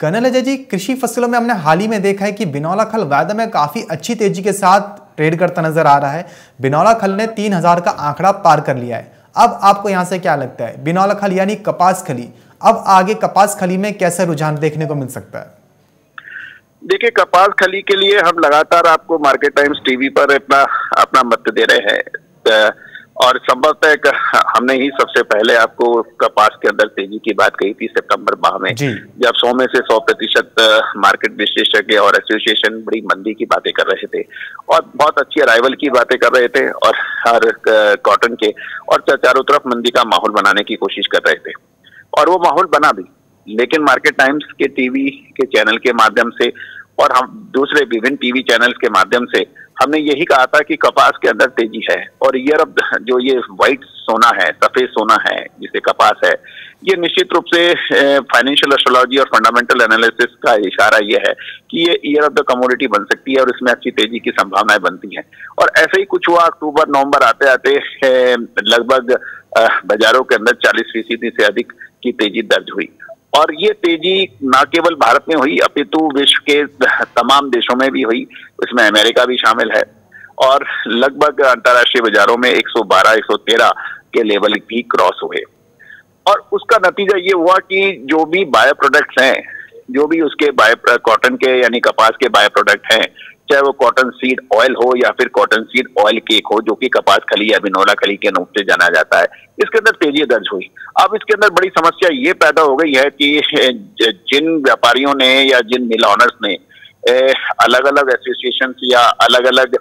Colonel Ajay ji, कृषि फसलों में हमने हाल ही में देखा है कि बिनौला खल वायदा में काफ़ी अच्छी तेजी के साथ ट्रेड करता नजर आ रहा है। बिनौला खल ने 3000 का आंकड़ा पार कर लिया है। अब आपको यहाँ से क्या लगता है, बिनौला खल यानी कपास खली, अब आगे कपास खली में कैसा रुझान देखने को मिल सकता है? देखिए, कपास खली के लिए हम लगातार आपको मार्केट टाइम्स टीवी पर अपना मत दे रहे हैं और संभवतः हमने ही सबसे पहले आपको कपास के अंदर तेजी की बात कही थी सितंबर माह में, जब 100 में से 100% मार्केट विशेषज्ञ और एसोसिएशन बड़ी मंदी की बातें कर रहे थे और बहुत अच्छी अराइवल की बातें कर रहे थे और हर कॉटन के और चारों तरफ मंदी का माहौल बनाने की कोशिश कर रहे थे और वो माहौल बना भी। लेकिन मार्केट टाइम्स के टीवी के चैनल के माध्यम से और हम दूसरे विभिन्न टीवी चैनल्स के माध्यम से हमने यही कहा था कि कपास के अंदर तेजी है और यूरोप जो ये व्हाइट सोना है, सफेद सोना है जिसे कपास है, ये निश्चित रूप से फाइनेंशियल एस्ट्रोलॉजी और फंडामेंटल एनालिसिस का इशारा ये है कि ये ईयर ऑफ द कमोडिटी बन सकती है और इसमें अच्छी तेजी की संभावनाएं बनती हैं। और ऐसे ही कुछ हुआ। अक्टूबर नवंबर आते आते लगभग बाजारों के अंदर 40% से अधिक की तेजी दर्ज हुई और ये तेजी न केवल भारत में हुई अपितु विश्व के तमाम देशों में भी हुई, इसमें अमेरिका भी शामिल है और लगभग अंतर्राष्ट्रीय बाजारों में 112-113 के लेवल भी क्रॉस हुए। और उसका नतीजा ये हुआ कि जो भी बायो प्रोडक्ट्स हैं, जो भी उसके बायो कॉटन के यानी कपास के बायो प्रोडक्ट हैं, चाहे वो कॉटन सीड ऑयल हो या फिर कॉटन सीड ऑयल केक हो जो कि कपास खली या बिनौला खली के नाम से जाना जाता है, इसके अंदर तेजी दर्ज हुई। अब इसके अंदर बड़ी समस्या ये पैदा हो गई है कि जिन व्यापारियों ने या जिन मिल ऑनर्स ने अलग अलग एसोसिएशन या अलग अलग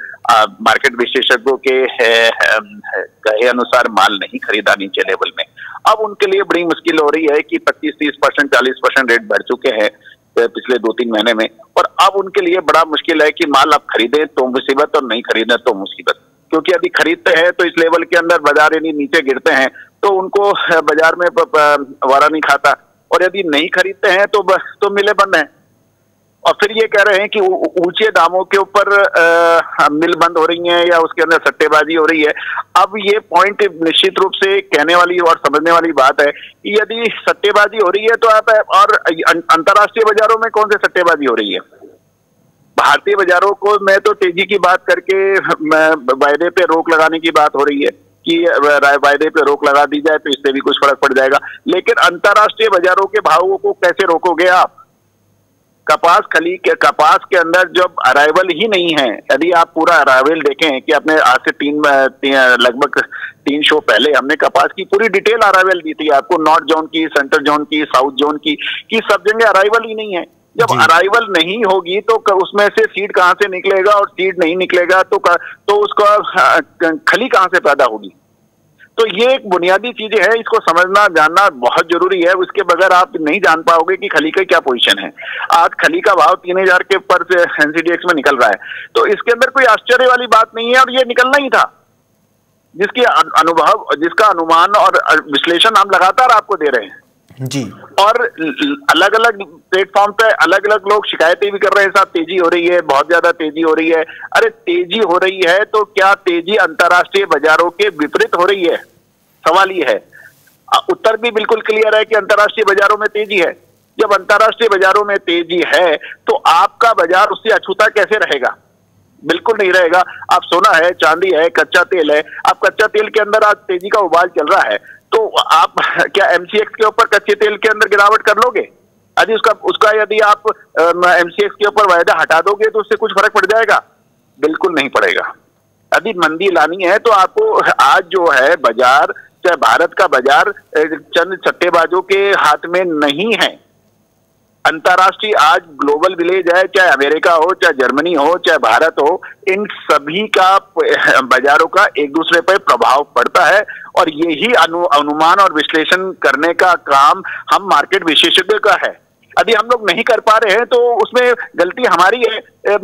मार्केट विशेषज्ञों के कहे अनुसार माल नहीं खरीदा नीचे लेवल में, अब उनके लिए बड़ी मुश्किल हो रही है कि 25-30%, 40% रेट बढ़ चुके हैं पिछले 2-3 महीने में और अब उनके लिए बड़ा मुश्किल है कि माल आप खरीदें तो मुसीबत और नहीं खरीदें तो मुसीबत, क्योंकि यदि खरीदते हैं तो इस लेवल के अंदर बाजार यानी नीचे गिरते हैं तो उनको बाजार में वारा नहीं खाता और यदि नहीं खरीदते हैं तो मिले बंद हैं। और फिर ये कह रहे हैं कि ऊंचे दामों के ऊपर मिल बंद हो रही हैं या उसके अंदर सट्टेबाजी हो रही है। अब ये पॉइंट निश्चित रूप से कहने वाली और समझने वाली बात है कि यदि सट्टेबाजी हो रही है तो आप और अंतर्राष्ट्रीय बाजारों में कौन से सट्टेबाजी हो रही है, भारतीय बाजारों को मैं तो तेजी की बात करके वायदे पे रोक लगाने की बात हो रही है कि वायदे पे रोक लगा दी जाए तो इससे भी कुछ फर्क पड़ जाएगा, लेकिन अंतर्राष्ट्रीय बाजारों के भावों को कैसे रोकोगे आप? कपास के अंदर जब अराइवल ही नहीं है, यदि आप पूरा अराइवल देखें कि आपने आज से लगभग तीन शो पहले हमने कपास की पूरी डिटेल अराइवल दी थी आपको, नॉर्थ जोन की, सेंट्रल जोन की, साउथ जोन की, कि सब जगह अराइवल ही नहीं है। जब अराइवल नहीं होगी तो उसमें से सीड कहां से निकलेगा और सीड नहीं निकलेगा तो उसका खली कहां से पैदा होगी? तो ये एक बुनियादी चीजें है, इसको समझना जानना बहुत जरूरी है, उसके बगैर आप नहीं जान पाओगे कि खली का क्या पोजीशन है। आज खली का भाव 3000 के पर एनसीडीएक्स में निकल रहा है तो इसके अंदर कोई आश्चर्य वाली बात नहीं है और ये निकलना ही था, जिसकी अनुभव जिसका अनुमान और विश्लेषण हम लगातार आपको दे रहे हैं जी। और अलग अलग प्लेटफॉर्म पे अलग अलग लोग शिकायतें भी कर रहे हैं, साहब तेजी हो रही है, बहुत ज्यादा तेजी हो रही है। अरे तेजी हो रही है तो क्या तेजी अंतर्राष्ट्रीय बाजारों के विपरीत हो रही है? सवाल ये है। उत्तर भी बिल्कुल क्लियर है कि अंतर्राष्ट्रीय बाजारों में तेजी है। जब अंतर्राष्ट्रीय बाजारों में तेजी है तो आपका बाजार उससे अछूता कैसे रहेगा? बिल्कुल नहीं रहेगा। आप सोना है, चांदी है, कच्चा तेल है, आप कच्चा तेल के अंदर आज तेजी का उबाल चल रहा है तो आप क्या MCX के ऊपर कच्चे तेल के अंदर गिरावट कर लोगे? यदि उसका यदि आप MCX के ऊपर वायदा हटा दोगे तो उससे कुछ फर्क पड़ जाएगा? बिल्कुल नहीं पड़ेगा। यदि मंदी लानी है तो आपको आज जो है बाजार, चाहे भारत का बाजार चंद सट्टेबाजों के हाथ में नहीं है। अंतर्राष्ट्रीय आज ग्लोबल विलेज है, चाहे अमेरिका हो, चाहे जर्मनी हो, चाहे भारत हो, इन सभी का बाजारों का एक दूसरे पर प्रभाव पड़ता है और यही अनुमान और विश्लेषण करने का काम हम मार्केट विशेषज्ञ का है। यदि हम लोग नहीं कर पा रहे हैं तो उसमें गलती हमारी है,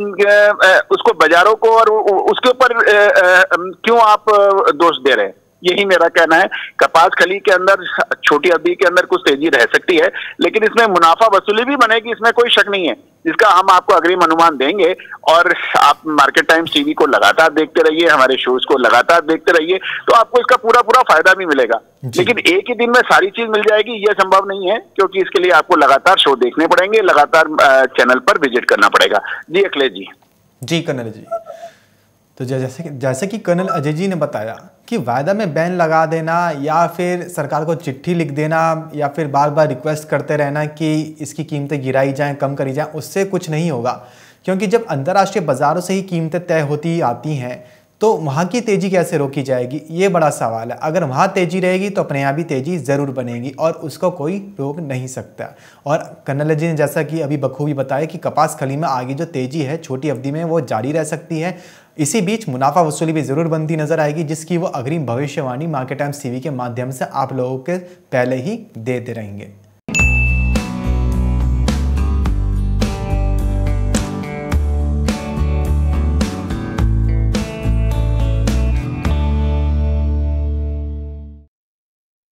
उसको बाजारों को और उसके ऊपर क्यों आप दोष दे रहे हैं? यही मेरा कहना है। कपास खली के अंदर छोटी अवधि के अंदर कुछ तेजी रह सकती है, लेकिन इसमें मुनाफा वसूली भी बनेगी, इसमें कोई शक नहीं है, जिसका हम आपको अग्रिम अनुमान देंगे। और आप मार्केट टाइम्स टीवी को लगातार देखते रहिए, हमारे शोज को लगातार देखते रहिए, तो आपको इसका पूरा पूरा फायदा भी मिलेगा। लेकिन एक ही दिन में सारी चीज मिल जाएगी यह संभव नहीं है, क्योंकि इसके लिए आपको लगातार शो देखने पड़ेंगे, लगातार चैनल पर विजिट करना पड़ेगा। जी अखिलेश जी। जी कर्नल जी, तो जैसे कि कर्नल अजय जी ने बताया कि वायदा में बैन लगा देना या फिर सरकार को चिट्ठी लिख देना या फिर बार बार रिक्वेस्ट करते रहना कि इसकी कीमतें गिराई जाएं, कम करी जाएं, उससे कुछ नहीं होगा, क्योंकि जब अंतर्राष्ट्रीय बाज़ारों से ही कीमतें तय होती आती हैं तो वहाँ की तेज़ी कैसे रोकी जाएगी, ये बड़ा सवाल है। अगर वहाँ तेज़ी रहेगी तो अपने यहाँ भी तेज़ी ज़रूर बनेगी और उसको कोई रोक नहीं सकता। और कर्नल जी ने जैसा कि अभी बखूबी बताया कि कपास खली में आगे जो तेज़ी है छोटी अवधि में वो जारी रह सकती है। इसी बीच मुनाफा वसूली भी ज़रूर बनती नज़र आएगी, जिसकी वो अग्रिम भविष्यवाणी मार्केट टाइम्स टीवी के माध्यम से आप लोगों के पहले ही दे रहेंगे।